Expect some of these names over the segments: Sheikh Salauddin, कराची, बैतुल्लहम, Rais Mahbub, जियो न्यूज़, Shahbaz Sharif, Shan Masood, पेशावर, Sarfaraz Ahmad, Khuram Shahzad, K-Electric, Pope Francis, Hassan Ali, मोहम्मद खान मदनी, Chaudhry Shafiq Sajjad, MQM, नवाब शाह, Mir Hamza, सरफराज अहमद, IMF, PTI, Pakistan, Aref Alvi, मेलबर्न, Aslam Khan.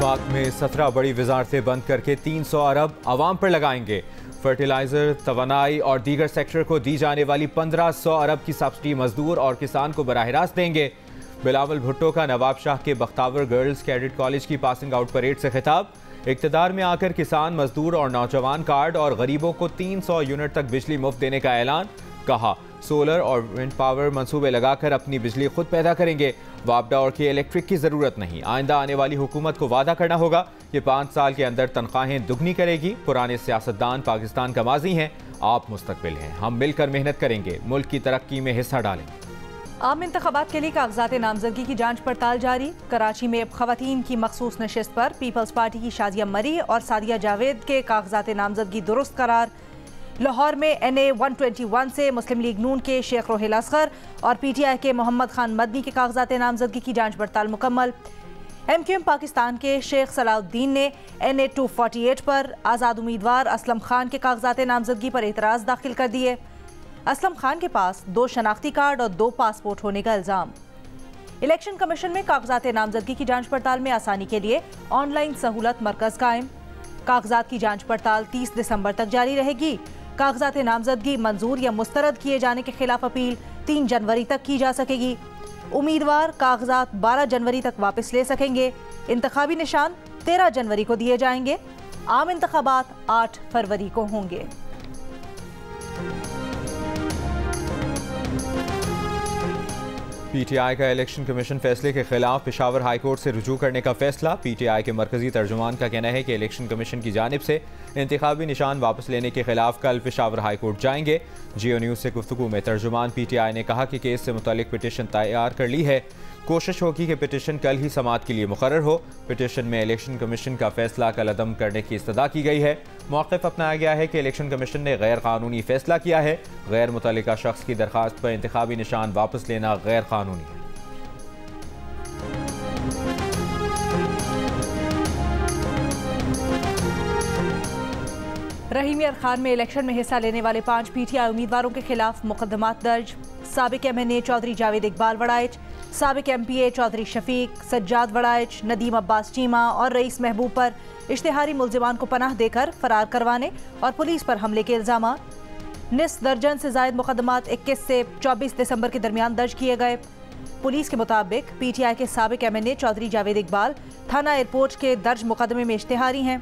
वफाक में 17 बड़ी वजारतें बंद करके 300 अरब आवाम पर लगाएंगे। फर्टिलाइजर, तवानाई और दीगर सेक्टर को दी जाने वाली 1500 अरब की सब्सिडी मजदूर और किसान को बराह रास्त देंगे। बिलावल भुट्टो का नवाब शाह के बख्तावर गर्ल्स कैडेट कॉलेज की पासिंग आउट परेड से खिताब। इक्तदार में आकर किसान, मजदूर और नौजवान कार्ड और गरीबों को 300 यूनिट तक बिजली मुफ्त देने का ऐलान। कहा, सोलर और विंड पावर मंसूबे लगाकर अपनी बिजली खुद पैदा करेंगे। वापडा और K-Electric की ज़रूरत नहीं। आइंदा आने वाली हुकूमत को वादा करना होगा कि 5 साल के अंदर तनख्वाहें दुगनी करेगी। पुराने सियासतदान पाकिस्तान का माजी हैं, आप मुस्तकबिल हैं। हम मिलकर मेहनत करेंगे, मुल्क की तरक्की में हिस्सा डालें। आम इंतखाबात के लिए कागजात नामजदगी की जांच पड़ताल जारी। कराची में अब खवातीन की मखसूस नशिस्त पर पीपल्स पार्टी की शाजिया मरी और सादिया जावेद के कागजात नामजदगी दुरुस्त करार। लाहौर में NA-121 से मुस्लिम लीग नून के शेख रोहिल अस्कर और PTI के मोहम्मद खान मदनी के कागजात नामजदगी की जांच पड़ताल मुकम्मल। MQM पाकिस्तान के शेख सलाउद्दीन ने NA-248 पर आज़ाद उम्मीदवार असलम खान के कागजात नामजदगी पर एतराज़ दाखिल कर दिए। असलम खान के पास 2 शनाख्ती कार्ड और 2 पासपोर्ट होने का इल्ज़ाम। इलेक्शन कमीशन में कागजात नामजदगी की जाँच पड़ताल में आसानी के लिए ऑनलाइन सहूलत मरकज़ कायम। कागजात की जाँच पड़ताल 30 दिसंबर तक जारी रहेगी। कागजात नामजदगी मंजूर या मुस्तरद किए जाने के खिलाफ अपील 3 जनवरी तक की जा सकेगी। उम्मीदवार कागजात 12 जनवरी तक वापस ले सकेंगे। इंतखाबी निशान 13 जनवरी को दिए जाएंगे। आम इंतखाबात 8 फरवरी को होंगे। PTI का इलेक्शन कमीशन फैसले के खिलाफ पेशावर हाई कोर्ट से रुजू करने का फैसला। PTI के मरकजी तर्जुमान का कहना है कि इलेक्शन कमीशन की जानिब से इंतखाबी निशान वापस लेने के खिलाफ कल पेशावर हाई कोर्ट जाएंगे। जियो न्यूज़ से गुफ्तगू में तर्जुमान PTI ने कहा कि केस से मुतालिक पिटीशन तैयार कर ली है। कोशिश होगी कि पिटीशन कल ही समाअत के लिए मुकर्रर हो। पिटीशन में इलेक्शन कमीशन का फैसला कल अदम करने की इस्तदा की गई है। मौक़िफ़ अपनाया गया है कि इलेक्शन कमीशन ने गैर कानूनी फैसला किया है। गैर मुतल्लिका शख्स की दरख्वास्त पर इंतखाबी निशान वापस लेना गैर कानूनी है। रहीम यार खान में इलेक्शन में हिस्सा लेने वाले 5 PTI उम्मीदवारों के खिलाफ मुकदमात दर्ज। साबिक MNA चौधरी जावेद इकबाल वड़ाइच, साबिक MPA चौधरी शफीक सज्जाद वड़ाइच, नदीम अब्बास चीमा और रईस महबूब पर इश्तिहारी मुलजिमान को पनाह देकर फरार करवाने और पुलिस पर हमले के इल्ज़ाम। निस दर्जन से जायद मुकदमात 21 से 24 दिसंबर के दरमियान दर्ज किए गए। पुलिस के मुताबिक PTI के साबिक MNA चौधरी जावेद इकबाल थाना एयरपोर्ट के दर्ज मुकदमे में इश्तिहारी हैं।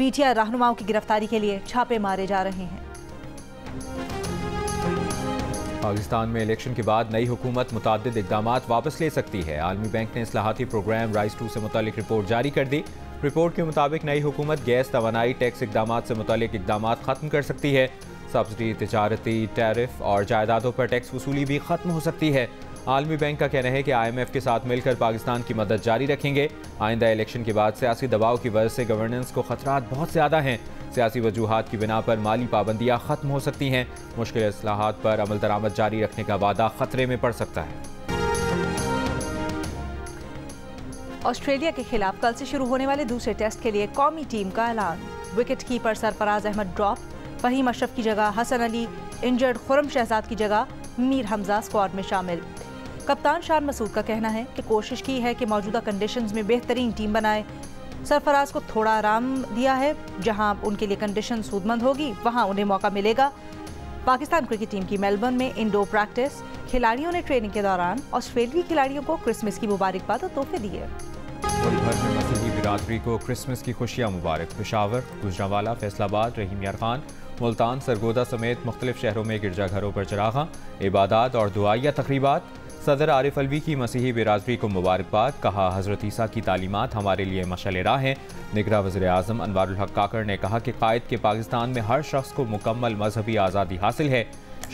PTI रहनुमाओं की गिरफ्तारी के लिए छापे मारे जा रहे हैं। पाकिस्तान में इलेक्शन के बाद नई हुकूमत मुताद्दिद इक़दामात वापस ले सकती है। आलमी बैंक ने इस्लाहाती प्रोग्राम राइज़ 2 से मुतालिक रिपोर्ट जारी कर दी। रिपोर्ट के मुताबिक नई हुकूमत गैस, तवानाई, टैक्स इक़दामात से मुतालिक इक़दामात ख़त्म कर सकती है। सब्सिडी, तिजारती, टैरिफ और जायदादों पर टैक्स वसूली भी ख़त्म हो सकती है। आलमी बैंक का कहना है कि IMF के साथ मिलकर पाकिस्तान की मदद जारी रखेंगे। आइंदा इलेक्शन के बाद सियासी दबाव की वजह से गवर्नेंस को खतरात बहुत ज़्यादा हैं। सियासी वजूहात की बिना पर माली पाबंदियाँ ख़त्म हो सकती हैं। मुश्किल इस्लाहात पर अमल दरामद जारी रखने का वादा ख़तरे में पड़ सकता है। ऑस्ट्रेलिया के खिलाफ कल से शुरू होने वाले दूसरे टेस्ट के लिए कौमी टीम का ऐलान। Wicket keeper सरफराज अहमद drop, Faheem Ashraf की जगह हसन अली, इंजर्ड खुरम शहजाद की जगह मीर हमजा स्क्वाड में शामिल। कप्तान शान मसूद का कहना है कि कोशिश की है कि मौजूदा कंडीशंस में बेहतरीन टीम बनाए। सरफराज को थोड़ा आराम दिया है, जहां उनके लिए कंडीशन सूदमंद होगी वहां उन्हें मौका मिलेगा। पाकिस्तान क्रिकेट टीम की मेलबर्न में इंडोर प्रैक्टिस। खिलाड़ियों ने ट्रेनिंग के दौरान ऑस्ट्रेलियाई खिलाड़ियों को क्रिसमस की मुबारकबाद और तोहफे दिए। मसीही बिरादरी को क्रिसमस की खुशियाँ मुबारक। पेशावर, गुजरांवाला, फैसलाबाद, रहीम यार खान, मुल्तान, सरगोदा समेत मुख्तलिफ शहरों में गिरजाघरों पर चरागा, इबादात और दुआया तकरीबात। सदर आरिफ अलवी की मसीही बिरादरी को मुबारकबाद। कहा, हज़रत ईसा की तालीमात हमारे लिए मशाल राह हैं। निगरां वज़ीर आज़म अनवारुल हक काकर ने कहा कि कायद के पाकिस्तान में हर शख्स को मुकम्मल मजहबी आज़ादी हासिल है।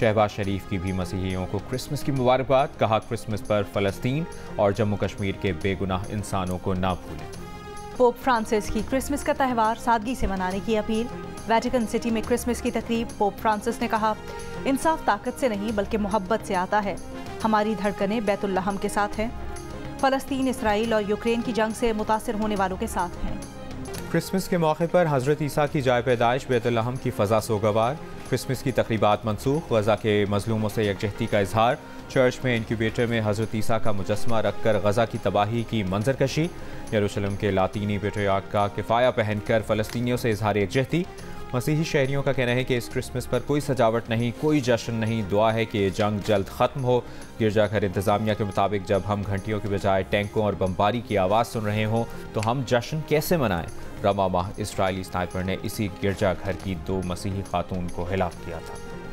शहबाज शरीफ की भी मसीहियों को क्रिसमस की मुबारकबाद। कहा, क्रिसमस पर फ़लस्तीन और जम्मू कश्मीर के बेगुनाह इंसानों को ना भूलें। पोप फ्रांसिस की क्रिसमस का त्यौहार सादगी से मनाने की अपील। वेटिकन सिटी में क्रिसमस की तकरीब। पोप फ्रांसिस ने कहा, इंसाफ ताकत से नहीं बल्कि मोहब्बत से आता है। हमारी धड़कनें बैतुल्लहम के साथ हैं। फ़लस्तीन, इसराइल और यूक्रेन की जंग से मुतासर होने वालों के साथ हैं। क्रिसमस के मौके पर हज़रत ईसा की जाए पैदाइश बैतुल्लहम की फ़ज़ा सोगवार। क्रिसमस की तकरीबात मनसूख। गज़ा के मजलूमों से यकजहती का इजहार। चर्च में इंक्यूबेटर में हज़रत ईसा का मुजस्मा रखकर गजा की तबाही की मंजरकशी। यरूशलेम के लातीनी पेट्रियार्क का किफ़ाया पहनकर फ़लस्तीनियों से इजहार यकजहती। मसीही शहरियों का कहना है कि इस क्रिसमस पर कोई सजावट नहीं, कोई जश्न नहीं, दुआ है कि ये जंग जल्द ख़त्म हो। गिरजाघर इंतज़ामिया के मुताबिक जब हम घंटियों के बजाय टैंकों और बमबारी की आवाज़ सुन रहे हों तो हम जश्न कैसे मनाएं। रमा माह इसराइली स्नाइपर ने इसी गिरजाघर की 2 मसीही खातून को हिलाक किया था।